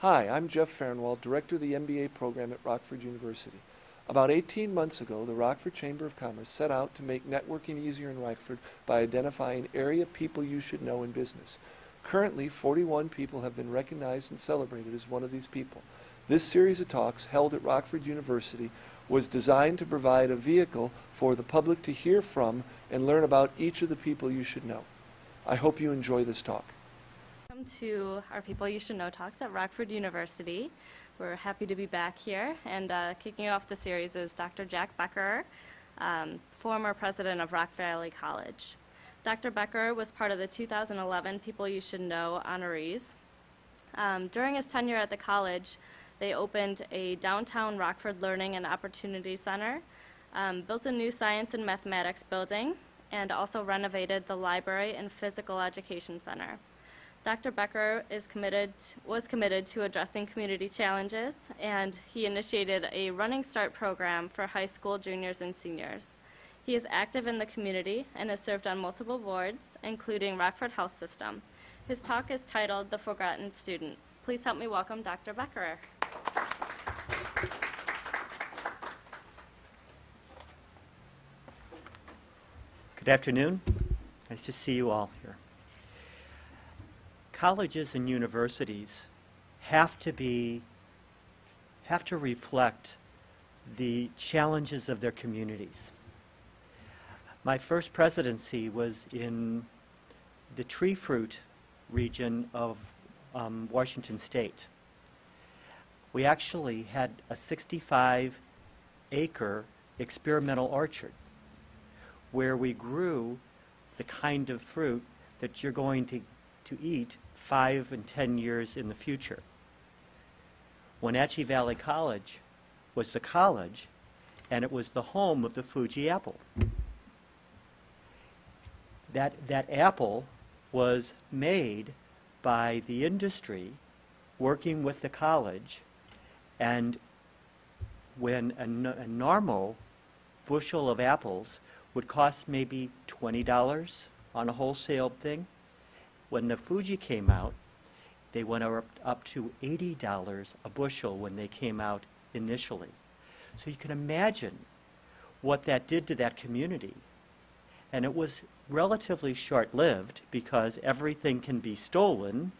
Hi, I'm Jeff Farnwald, Director of the MBA program at Rockford University. About 18 months ago, the Rockford Chamber of Commerce set out to make networking easier in Rockford by identifying area people you should know in business. Currently, 41 people have been recognized and celebrated as one of these people. This series of talks, held at Rockford University, was designed to provide a vehicle for the public to hear from and learn about each of the people you should know. I hope you enjoy this talk. Welcome to our People You Should Know talks at Rockford University. We're happy to be back here, and kicking off the series is Dr. Jack Becherer, former president of Rock Valley College. Dr. Becherer was part of the 2011 People You Should Know honorees. During his tenure at the college, they opened a downtown Rockford Learning and Opportunity Center, built a new science and mathematics building, and also renovated the library and physical education center. Dr. Becherer was committed to addressing community challenges, and he initiated a Running Start program for high school juniors and seniors. He is active in the community and has served on multiple boards, including Rockford Health System. His talk is titled The Forgotten Student. Please help me welcome Dr. Becherer. Good afternoon. Nice to see you all here. Colleges and universities have to reflect the challenges of their communities. My first presidency was in the tree fruit region of Washington State. We actually had a 65-acre experimental orchard where we grew the kind of fruit that you're going to eat 5 and 10 years in the future. Wenatchee Valley College was the college, and it was the home of the Fuji apple. That apple was made by the industry working with the college, and when a normal bushel of apples would cost maybe $20 on a wholesale thing, when the Fuji came out, they went up to $80 a bushel when they came out initially. So you can imagine what that did to that community. And it was relatively short-lived because everything can be stolen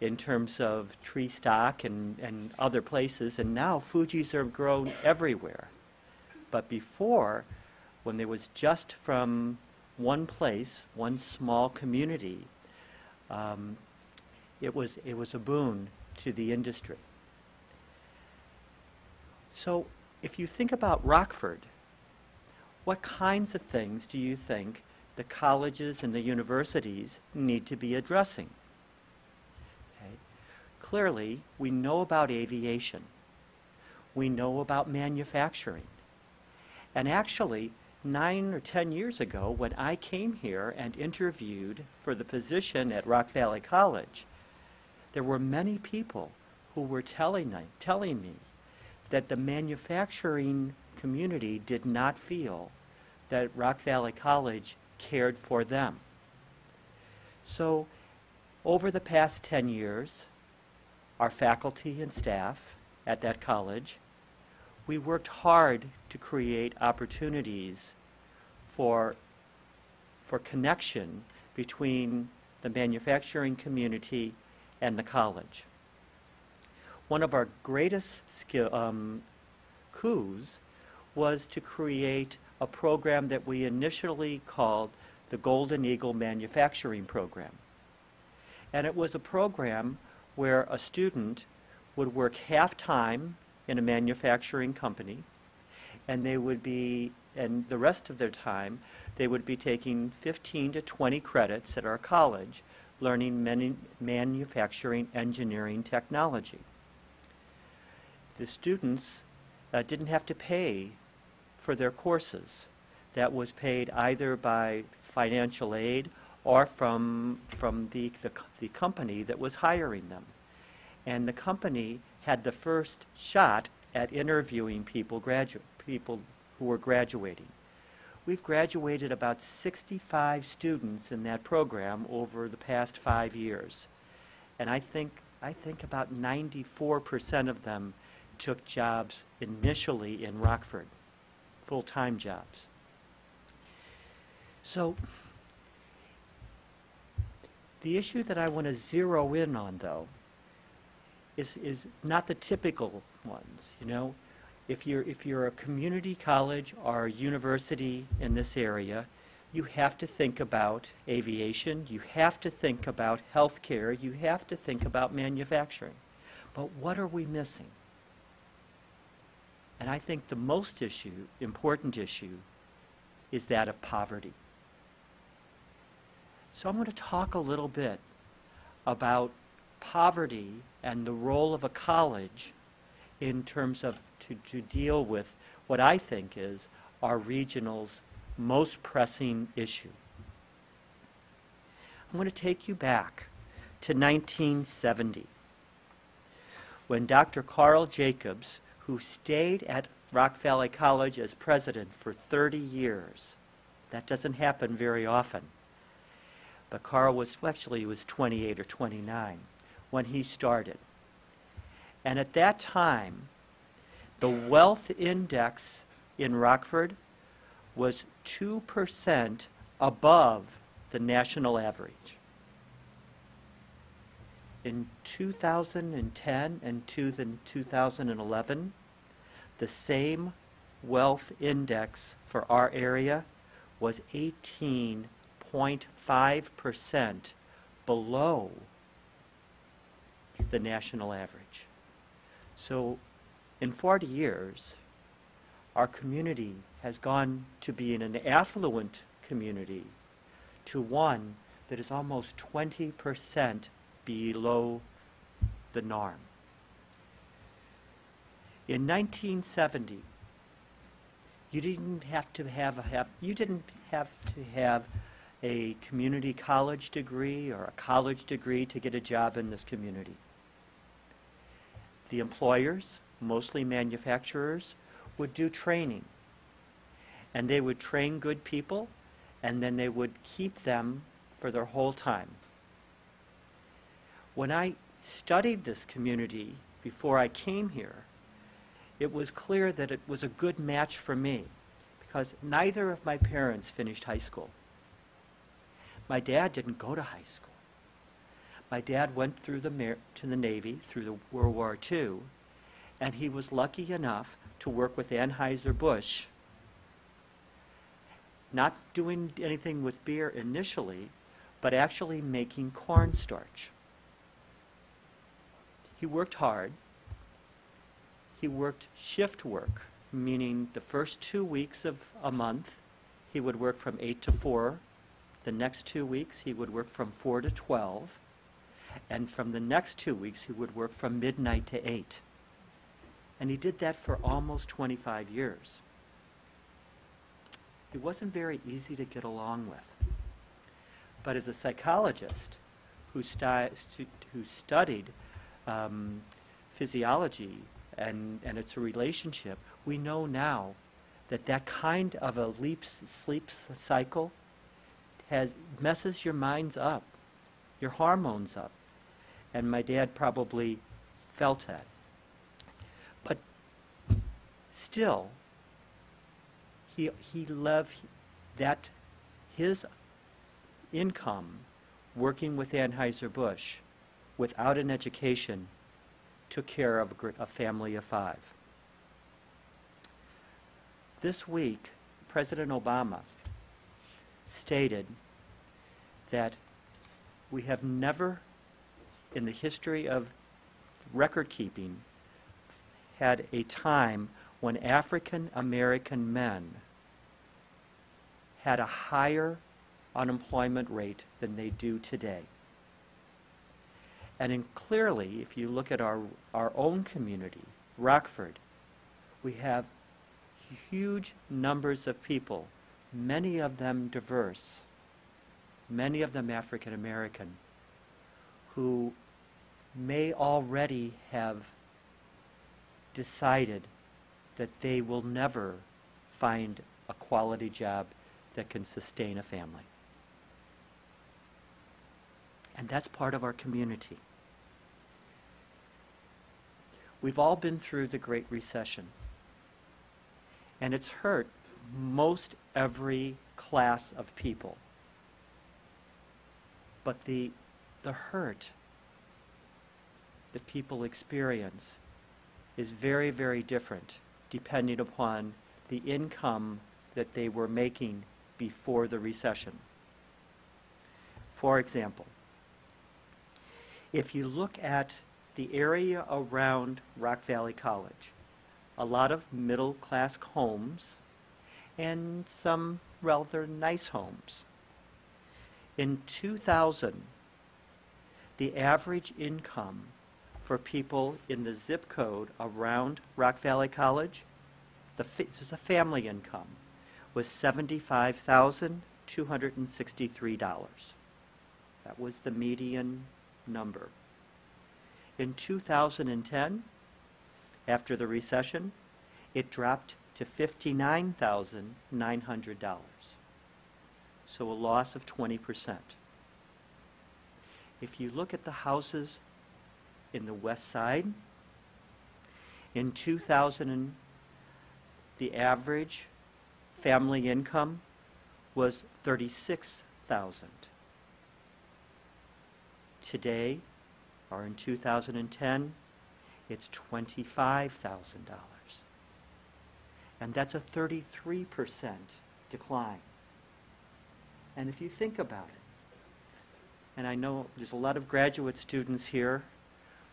in terms of tree stock and other places, and now Fujis are grown everywhere. But before, when there was just from one place, one small community, it was a boon to the industry. So if you think about Rockford, what kinds of things do you think the colleges and the universities need to be addressing? Okay. Clearly, we know about aviation. We know about manufacturing. And actually, 9 or 10 years ago, when I came here and interviewed for the position at Rock Valley College, there were many people who were telling me that the manufacturing community did not feel that Rock Valley College cared for them. So over the past 10 years, our faculty and staff at that college, we worked hard to create opportunities for connection between the manufacturing community and the college. One of our greatest coups was to create a program that we initially called the Golden Eagle Manufacturing Program. And it was a program where a student would work half-time in a manufacturing company, and the rest of their time they would be taking 15 to 20 credits at our college learning manufacturing engineering technology. The students didn't have to pay for their courses. That was paid either by financial aid or from the company that was hiring them. And the company had the first shot at interviewing people who were graduating. We've graduated about 65 students in that program over the past 5 years. And I think I think about 94% of them took jobs initially in Rockford, full-time jobs. So the issue that I want to zero in on, though, is not the typical ones. You know, if you're a community college or a university in this area, you have to think about aviation, you have to think about healthcare, you have to think about manufacturing. But what are we missing? And I think the most important issue is that of poverty. So I'm going to talk a little bit about poverty and the role of a college in terms of to deal with what I think is our regional's most pressing issue. I'm going to take you back to 1970, when Dr. Carl Jacobs, who stayed at Rock Valley College as president for 30 years. That doesn't happen very often. But Carl was, actually he was 28 or 29 when he started. And at that time, the wealth index in Rockford was 2% above the national average. In 2010 and 2011, the same wealth index for our area was 18.5% below the national average. So in 40 years, our community has gone to being an affluent community to one that is almost 20% below the norm. In 1970, you didn't have to have a community college degree or a college degree to get a job in this community. The employers, mostly manufacturers, would do training, and they would train good people, and then they would keep them for their whole time. When I studied this community before I came here, it was clear that it was a good match for me because neither of my parents finished high school. My dad didn't go to high school. My dad went through to the Navy through the World War II, and he was lucky enough to work with Anheuser-Busch, not doing anything with beer initially, but actually making cornstarch. He worked hard. He worked shift work, meaning the first 2 weeks of a month, he would work from 8 to 4. The next 2 weeks, he would work from 4 to 12. And from the next 2 weeks, he would work from midnight to 8. And he did that for almost 25 years. It wasn't very easy to get along with. But as a psychologist who studied physiology and its relationship, we know now that that kind of a sleep cycle messes your minds up, your hormones up, and my dad probably felt that. But still, he loved that his income working with Anheuser-Busch without an education, took care of a family of 5. This week, President Obama stated that we have never, in the history of record keeping, had a time when African American men had a higher unemployment rate than they do today. And clearly, if you look at our own community, Rockford, we have huge numbers of people, many of them diverse, many of them African American, who may already have decided that they will never find a quality job that can sustain a family. And that's part of our community. We've all been through the Great Recession, and it's hurt most every class of people. But the hurt that people experience is very, very different depending upon the income that they were making before the recession. For example, if you look at the area around Rock Valley College, a lot of middle-class homes and some rather nice homes. In 2000, the average income for people in the zip code around Rock Valley College, this is a family income, was $75,263. That was the median number. In 2010, after the recession, it dropped to $59,900, so a loss of 20%. If you look at the houses in the west side, in 2000, the average family income was $36,000. Today, or in 2010, it's $25,000. And that's a 33% decline. And if you think about it, and I know there's a lot of graduate students here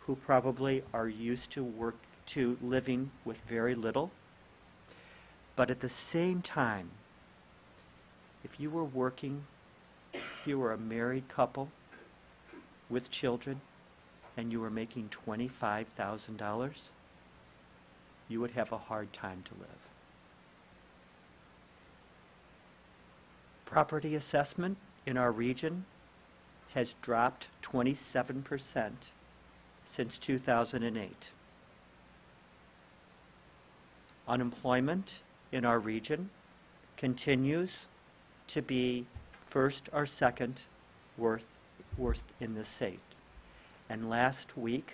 who probably are used to living with very little, but at the same time, if you were working, if you were a married couple with children, and you were making $25,000, you would have a hard time to live. Property assessment in our region has dropped 27% since 2008. Unemployment in our region continues to be first or second worst in the state. And last week,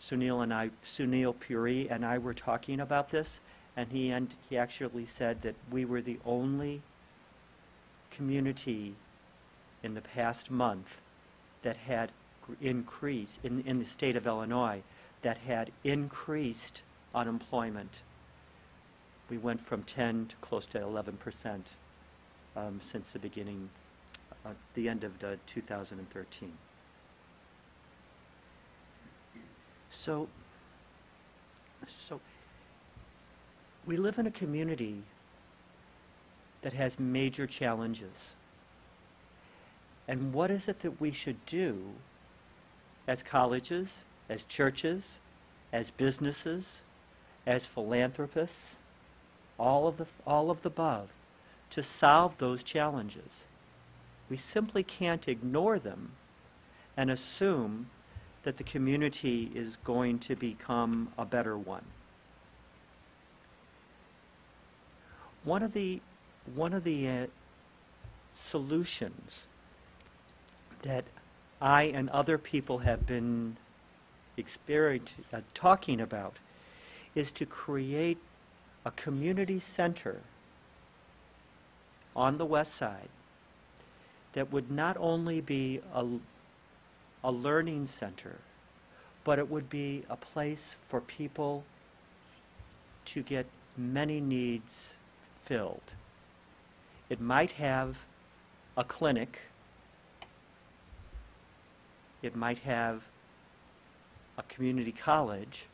Sunil Puri and I were talking about this, and he actually said that we were the only community in the past month that had increased, in the state of Illinois, that had increased unemployment. We went from 10 to close to 11% since the beginning, at the end of 2013. So we live in a community that has major challenges. And what is it that we should do as colleges, as churches, as businesses, as philanthropists, all of the above, to solve those challenges? We simply can't ignore them and assume that the community is going to become a better one. One of the solutions that I and other people have been talking about is to create a community center on the west side that would not only be a learning center, but it would be a place for people to get many needs filled. It might have a clinic. It might have a community college,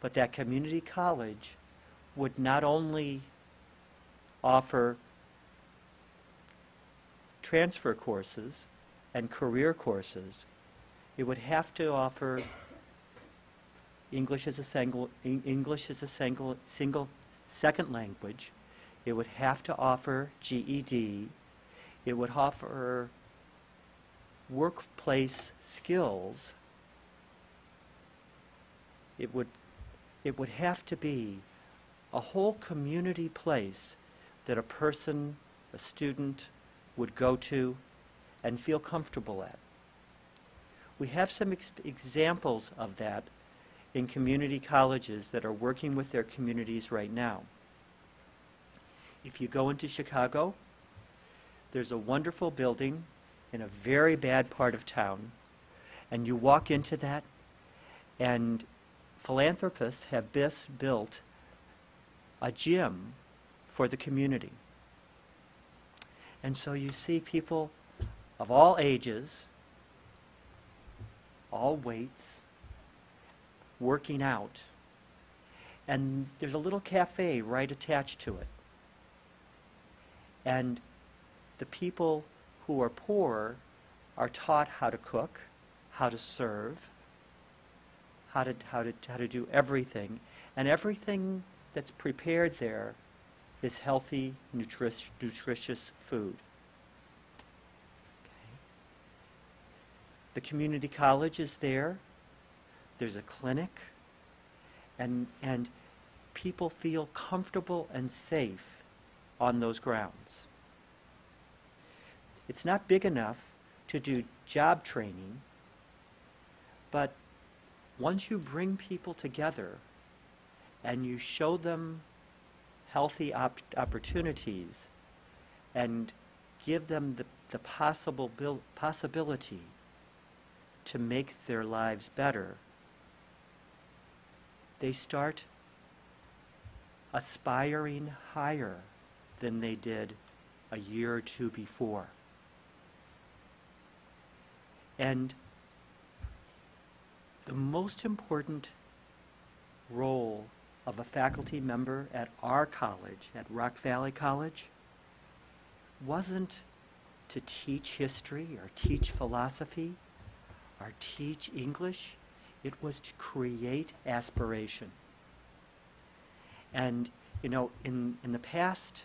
but that community college would not only offer transfer courses and career courses, it would have to offer English as a single second language. It would have to offer GED. It would offer workplace skills. It would have to be a whole community place that a person, a student, would go to and feel comfortable at. We have some examples of that in community colleges that are working with their communities right now. If you go into Chicago, there's a wonderful building in a very bad part of town, and you walk into that, and philanthropists have built a gym for the community. And so you see people of all ages, all weights, working out. And there's a little cafe right attached to it. And the people who are poor are taught how to cook, how to serve, how to do everything. And everything that's prepared there is healthy, nutritious food. Okay. The community college is there. There's a clinic. And people feel comfortable and safe on those grounds. It's not big enough to do job training, but once you bring people together and you show them healthy opportunities and give them the possibility to make their lives better, they start aspiring higher than they did a year or two before. And the most important role of a faculty member at our college, at Rock Valley College, wasn't to teach history or teach philosophy or teach English. It was to create aspiration. And, you know, in the past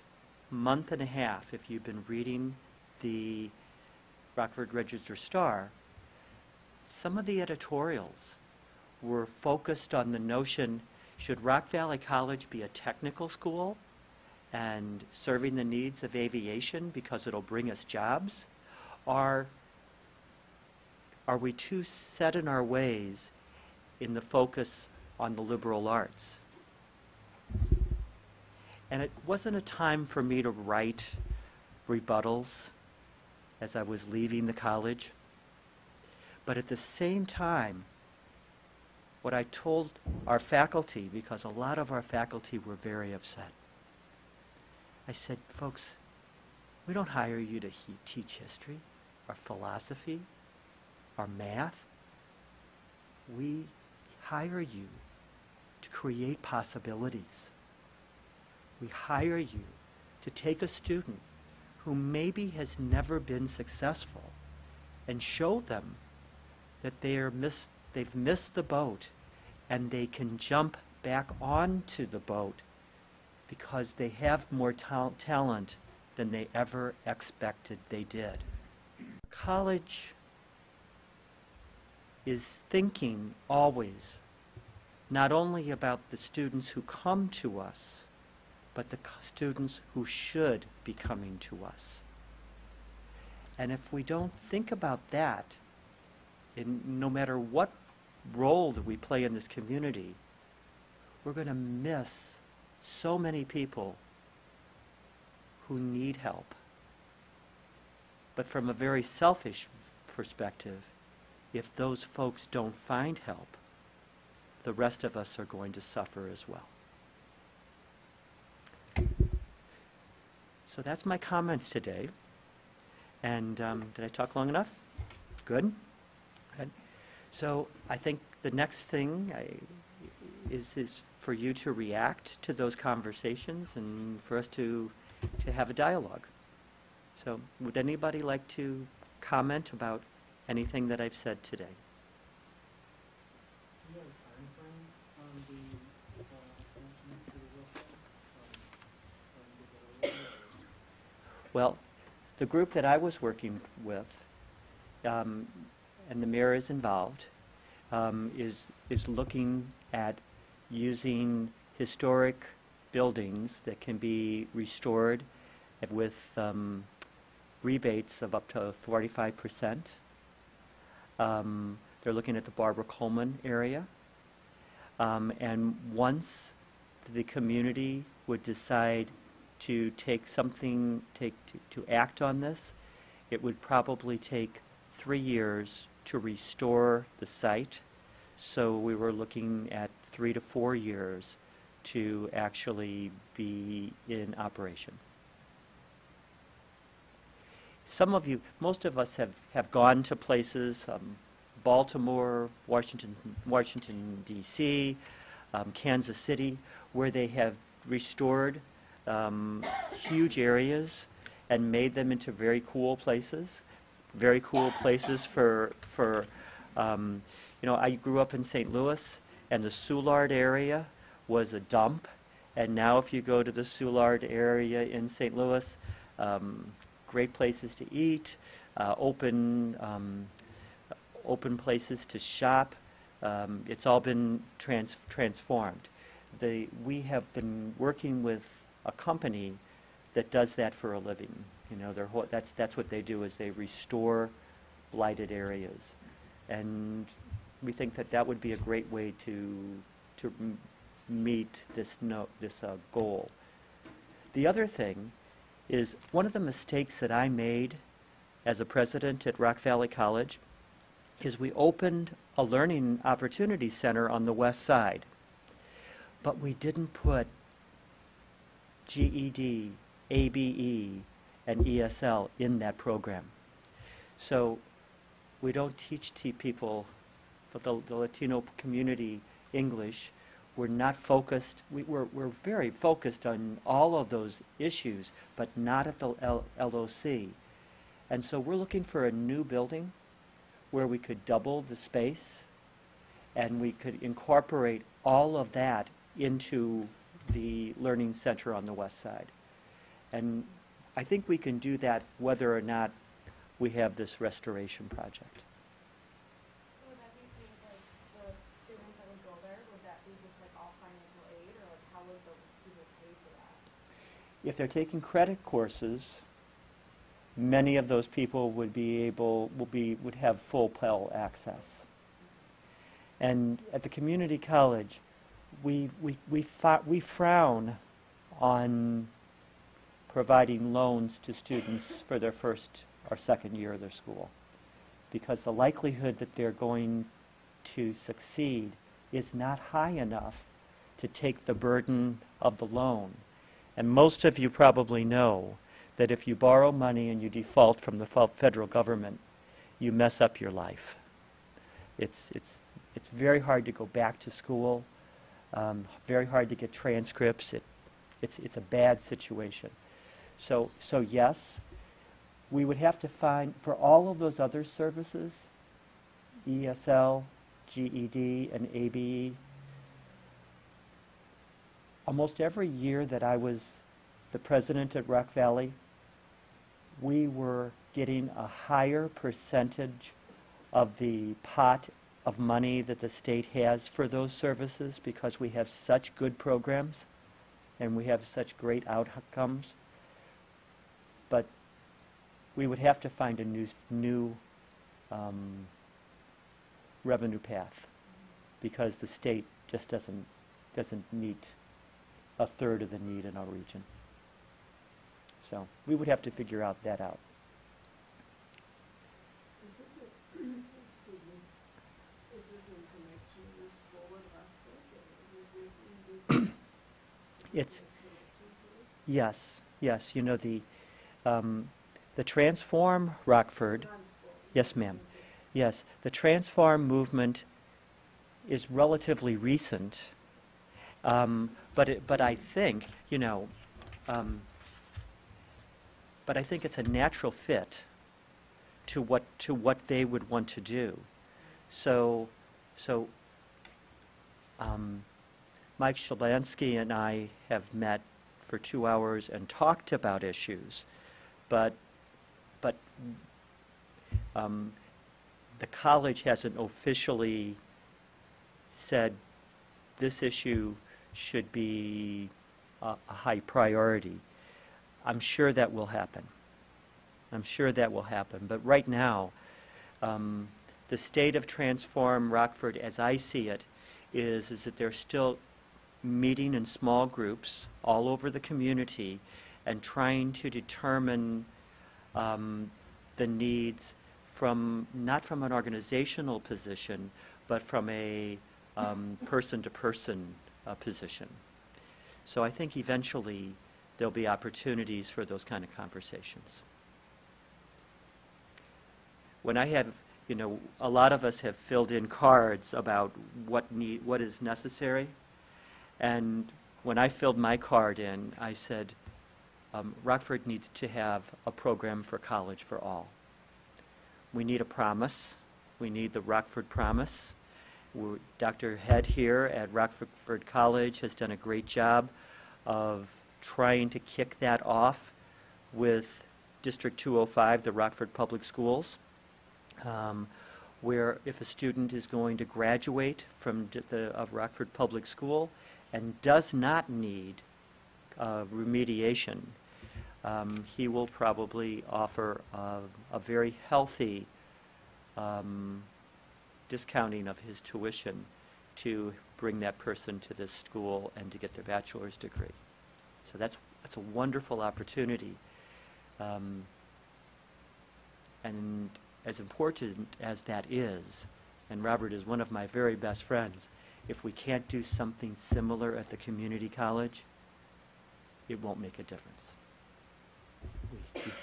month and a half, if you've been reading the Rockford Register Star, some of the editorials were focused on the notion, should Rock Valley College be a technical school and serving the needs of aviation because it'll bring us jobs? Or are we too set in our ways in the focus on the liberal arts? And it wasn't a time for me to write rebuttals as I was leaving the college. But at the same time, what I told our faculty, because a lot of our faculty were very upset, I said, folks, we don't hire you to teach history or philosophy or math. We hire you to create possibilities. We hire you to take a student who maybe has never been successful and show them that they've missed the boat, and they can jump back onto the boat because they have more talent than they ever expected they did. College is thinking always not only about the students who come to us, but the students who should be coming to us. And if we don't think about that, no matter what role that we play in this community, we're going to miss so many people who need help. But from a very selfish perspective, if those folks don't find help, the rest of us are going to suffer as well. So that's my comments today. And did I talk long enough? Good. So I think the next thing is for you to react to those conversations and for us to have a dialogue. So would anybody like to comment about anything that I've said today? Do you have a time frame on the appointment to the workshop? Well, the group that I was working with, and the mayor is involved, is looking at using historic buildings that can be restored with rebates of up to 45%. They're looking at the Barber Coleman area. And once the community would decide to take something, to act on this, it would probably take 3 years to restore the site. So we were looking at 3 to 4 years to actually be in operation. Some of you, most of us have gone to places, Baltimore, Washington DC, Kansas City, where they have restored huge areas and made them into very cool places for you know, I grew up in St. Louis, and the Soulard area was a dump, and now if you go to the Soulard area in St. Louis, great places to eat, open places to shop. It's all been transformed. We have been working with a company that does that for a living. You know, that's what they do, is they restore blighted areas, and we think that that would be a great way to meet this goal. The other thing is, one of the mistakes that I made as a president at Rock Valley College is we opened a learning opportunity center on the west side, but we didn't put GED, ABE, and ESL in that program. So we don't teach people, the Latino community, English. We're not focused, we're very focused on all of those issues, but not at the LOC. And so we're looking for a new building where we could double the space and we could incorporate all of that into the learning center on the west side. And I think we can do that whether or not we have this restoration project. Would that be things like the students that would go there? Would that be just like all financial aid, or like how would the students pay for that? If they're taking credit courses, many of those people would have full Pell access. And at the community college, we frown on providing loans to students for their first or second year of their school, because the likelihood that they're going to succeed is not high enough to take the burden of the loan. And most of you probably know that if you borrow money and you default from the federal government, you mess up your life. It's very hard to go back to school, very hard to get transcripts. It's a bad situation. So yes, we would have to find, for all of those other services, ESL, GED, and ABE, almost every year that I was the president at Rock Valley, we were getting a higher percentage of the pot of money that the state has for those services, because we have such good programs and we have such great outcomes. But we would have to find a new revenue path, because the state just doesn't meet a third of the need in our region. So we would have to figure out that out. Yes, you know, the Transform Rockford, yes ma'am, yes, the Transform movement is relatively recent, but I think, you know, but I think it's a natural fit to what they would want to do. So Mike Shalansky and I have met for 2 hours and talked about issues, but the college hasn't officially said this issue should be a high priority. I'm sure that will happen. But right now, the state of Transform Rockford, as I see it, is that they're still meeting in small groups all over the community and trying to determine the needs from, not from an organizational position, but from a person-to-person position. So I think eventually there'll be opportunities for those kind of conversations. When I have, you know, a lot of us have filled in cards about what is necessary, and when I filled my card in, I said, Rockford needs to have a program for college for all. We need a promise. We need the Rockford Promise. Dr. Head here at Rockford College has done a great job of trying to kick that off with District 205, the Rockford Public Schools, where if a student is going to graduate from Rockford Public School and does not need remediation, he will probably offer a very healthy discounting of his tuition to bring that person to this school and to get their bachelor's degree. So that's a wonderful opportunity. And as important as that is, and Robert is one of my very best friends, if we can't do something similar at the community college, it won't make a difference.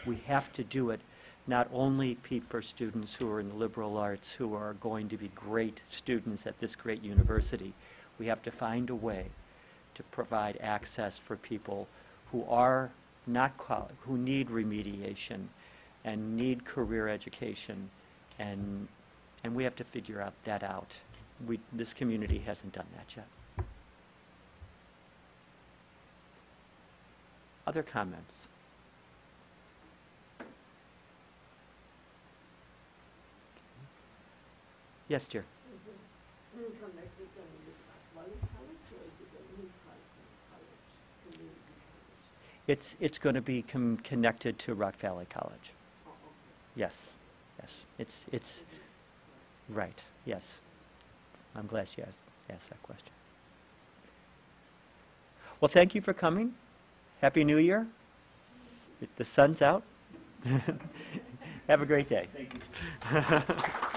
We have to do it, not only for students who are in the liberal arts, who are going to be great students at this great university. We have to find a way to provide access for people who are not qualified, who need remediation and need career education, and we have to figure out that out. This community hasn't done that yet. Other comments? Yes, dear. It's going to be connected to Rock Valley College. Oh, okay. Yes, yes. It's right. Yes, I'm glad she asked that question. Well, thank you for coming. Happy New Year. The sun's out. Have a great day. Thank you.